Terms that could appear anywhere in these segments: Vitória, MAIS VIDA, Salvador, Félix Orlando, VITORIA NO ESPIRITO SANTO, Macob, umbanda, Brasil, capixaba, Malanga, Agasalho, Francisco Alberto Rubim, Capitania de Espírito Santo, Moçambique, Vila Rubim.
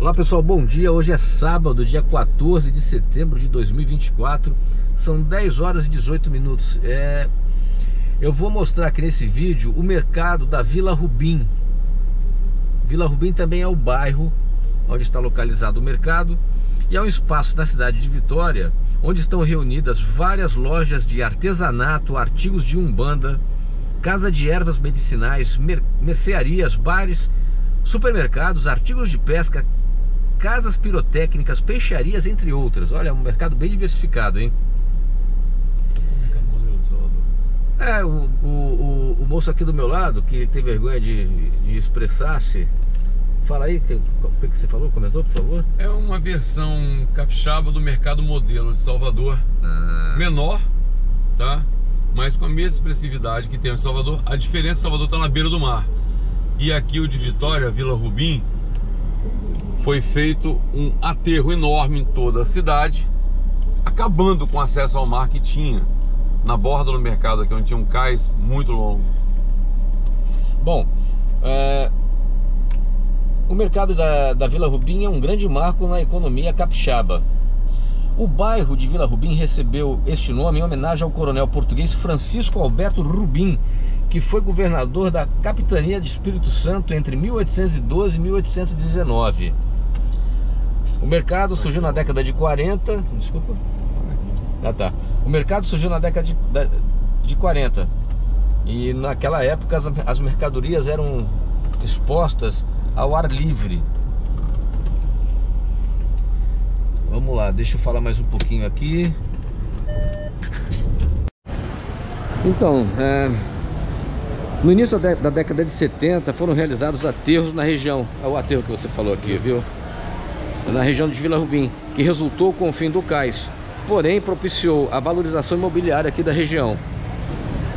Olá pessoal, bom dia, hoje é sábado, dia 14 de setembro de 2024, são 10 horas e 18 minutos. Eu vou mostrar aqui nesse vídeo o mercado da Vila Rubim. Vila Rubim também é o bairro onde está localizado o mercado e é um espaço na cidade de Vitória, onde estão reunidas várias lojas de artesanato, artigos de umbanda, casa de ervas medicinais, mercearias, bares, supermercados, artigos de pesca, casas pirotécnicas, peixarias, entre outras. Olha, é um mercado bem diversificado, hein? É, o moço aqui do meu lado, que tem vergonha de expressar-se. Fala aí, o que você falou? Comentou, por favor. É uma versão capixaba do mercado modelo de Salvador. Menor, tá? Mas com a mesma expressividade que tem em Salvador. A diferença é que Salvador está na beira do mar. E aqui o de Vitória, Vila Rubim, foi feito um aterro enorme em toda a cidade, acabando com o acesso ao mar que tinha na borda do mercado aqui, onde tinha um cais muito longo. Bom, o mercado da Vila Rubim é um grande marco na economia capixaba. O bairro de Vila Rubim recebeu este nome em homenagem ao coronel português Francisco Alberto Rubim, que foi governador da Capitania de Espírito Santo entre 1812 e 1819. O mercado surgiu na década de 40... Desculpa. Ah, tá. O mercado surgiu na década de 40. E naquela época as mercadorias eram expostas ao ar livre. Vamos lá, deixa eu falar mais um pouquinho aqui. Então, no início da década de 70 foram realizados aterros na região. É o aterro que você falou aqui, viu? Na região de Vila Rubim, que resultou com o fim do cais, porém propiciou a valorização imobiliária aqui da região.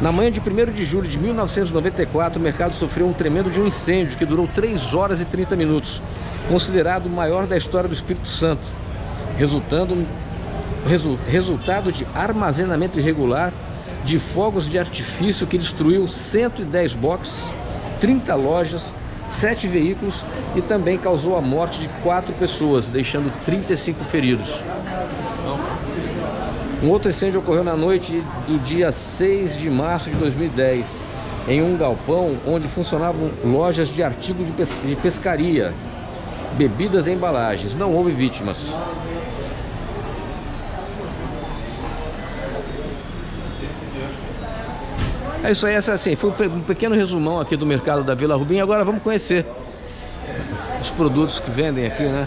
Na manhã de 1º de julho de 1994, o mercado sofreu um tremendo de um incêndio que durou 3 horas e 30 minutos, considerado o maior da história do Espírito Santo, resultado de armazenamento irregular de fogos de artifício que destruiu 110 boxes, 30 lojas, 7 veículos e também causou a morte de 4 pessoas, deixando 35 feridos. Um outro incêndio ocorreu na noite do dia 6 de março de 2010, em um galpão onde funcionavam lojas de artigos de pescaria, bebidas e embalagens. Não houve vítimas. É isso aí, assim, foi um pequeno resumão aqui do mercado da Vila Rubim. Agora vamos conhecer os produtos que vendem aqui, né?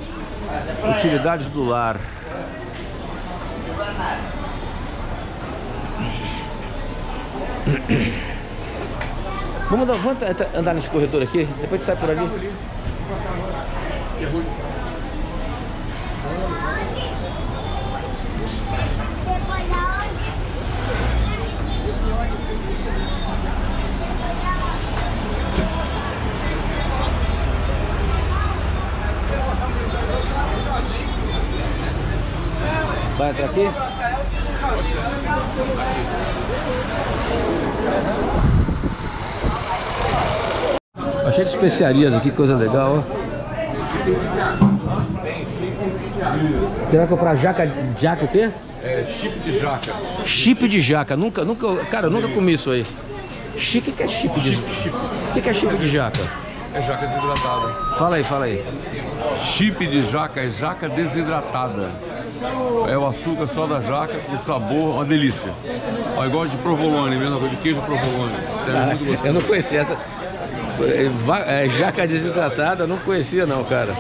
Utilidades do lar. Vamos andar nesse corredor aqui, depois a gente sai por ali. Vai entrar aqui? Achei de especiarias aqui, coisa legal, ó. Será que eu comprar jaca? Jaca o quê? É, chip de jaca. Chip de jaca, cara, eu nunca comi isso aí. Chique que é chip de jaca. O que é chip de jaca? É jaca desidratada. Fala aí. Chip de jaca é jaca desidratada. É o açúcar só da jaca, o sabor, uma delícia. Ó, igual de provolone, mesma coisa de queijo provolone. Eu não conhecia essa. Jaca desidratada, não conhecia não, cara.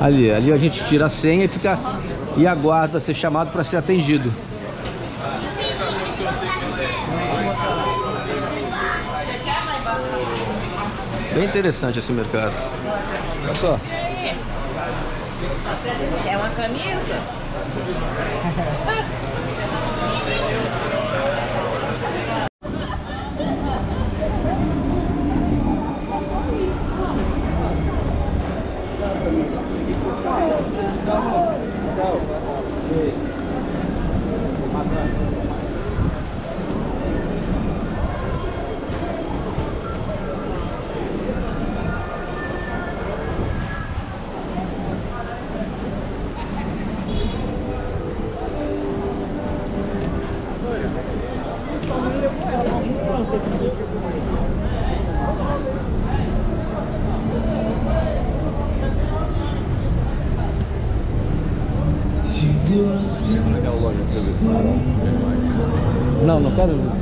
Ali a gente tira a senha e fica e aguarda ser chamado para ser atendido. Bem interessante esse mercado. Olha só. É uma camisa?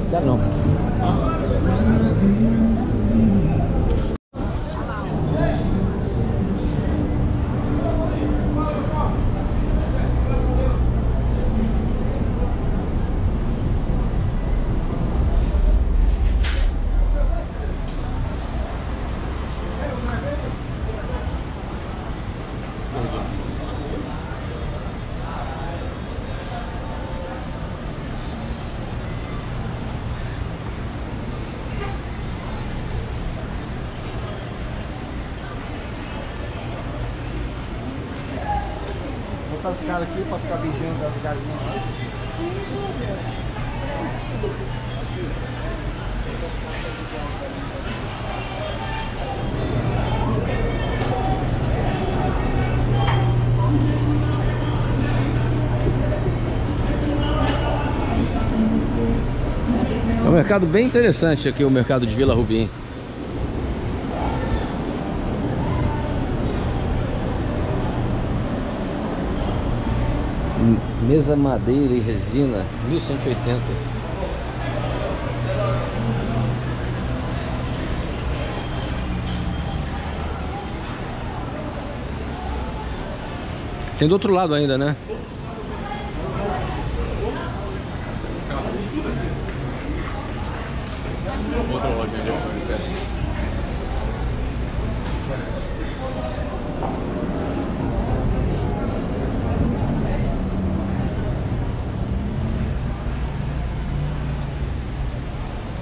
quero não. Para as caras aqui, para ficar vigiando as galinhas. É um mercado bem interessante aqui, o mercado de Vila Rubim. Mesa, madeira e resina, 1180. Tem do outro lado ainda, né?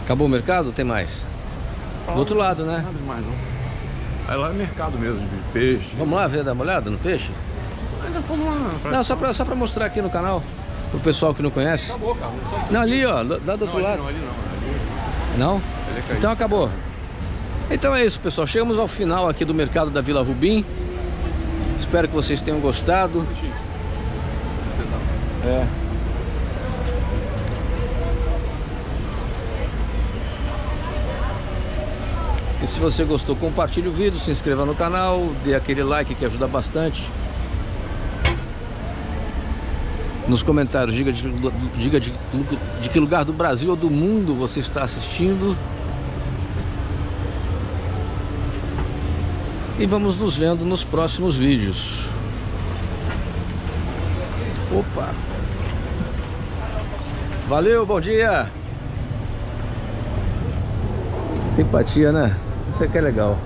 Acabou o mercado? Tem mais? Do outro lado, né? Nada demais, não. Aí lá é mercado mesmo, de peixe. Vamos lá ver, dar uma olhada no peixe? Ainda vamos lá. Não, só pra mostrar aqui no canal, pro pessoal que não conhece. Acabou, cara. Não, ali, ó, lá do outro lado. Não, ali não. Não? Então acabou. Então é isso, pessoal. Chegamos ao final aqui do mercado da Vila Rubim. Espero que vocês tenham gostado. É. E se você gostou, compartilhe o vídeo, se inscreva no canal, dê aquele like que ajuda bastante. Nos comentários, diga de que lugar do Brasil ou do mundo você está assistindo. E vamos nos vendo nos próximos vídeos. Opa! Valeu, bom dia! Simpatia, né? Isso aqui é legal.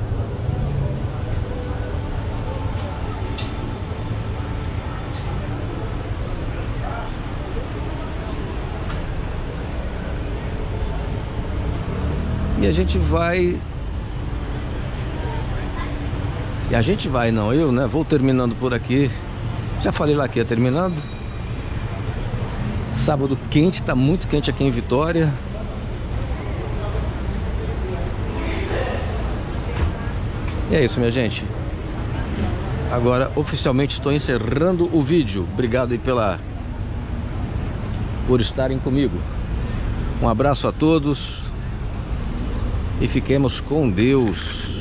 E a gente vai... E a gente vai, não, eu, né? Vou terminando por aqui. Já falei lá que ia terminando. Sábado quente, tá muito quente aqui em Vitória. E é isso, minha gente. Agora, oficialmente, estou encerrando o vídeo. Obrigado aí por estarem comigo. Um abraço a todos. E fiquemos com Deus.